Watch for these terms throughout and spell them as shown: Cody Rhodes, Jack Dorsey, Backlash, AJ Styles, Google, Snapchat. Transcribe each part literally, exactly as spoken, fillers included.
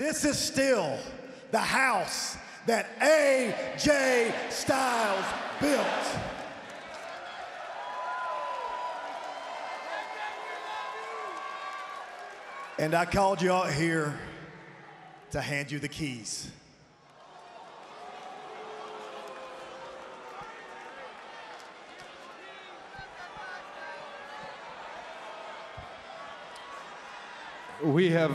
This is still the house that A J Styles built. And I called you out here to hand you the keys. We have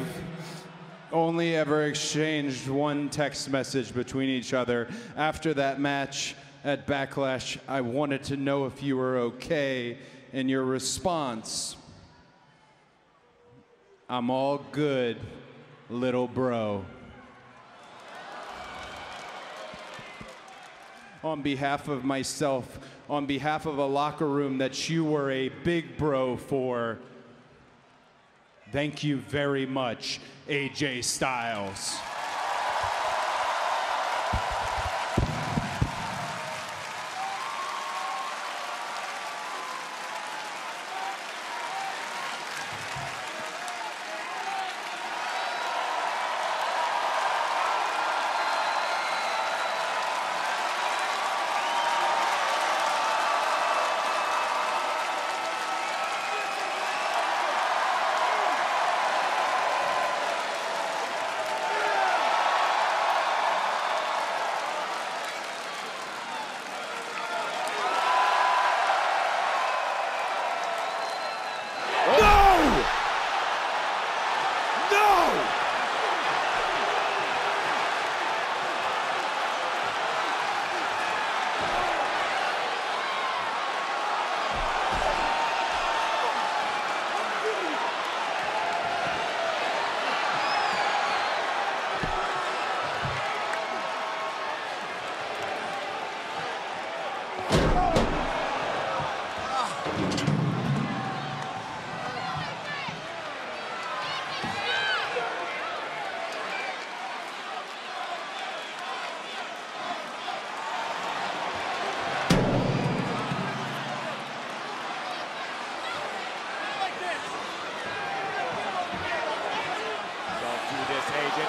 only ever exchanged one text message between each other. After that match at Backlash, I wanted to know if you were okay, and your response, "I'm all good, little bro." On behalf of myself, on behalf of a locker room that you were a big bro for, thank you very much, A J Styles.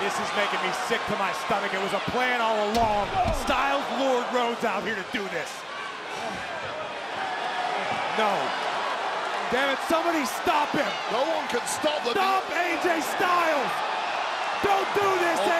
This is making me sick to my stomach. It was a plan all along. Styles lured Rhodes out here to do this. No. Damn it, somebody stop him. No one can stop the... Stop A J Styles. Don't do this, oh.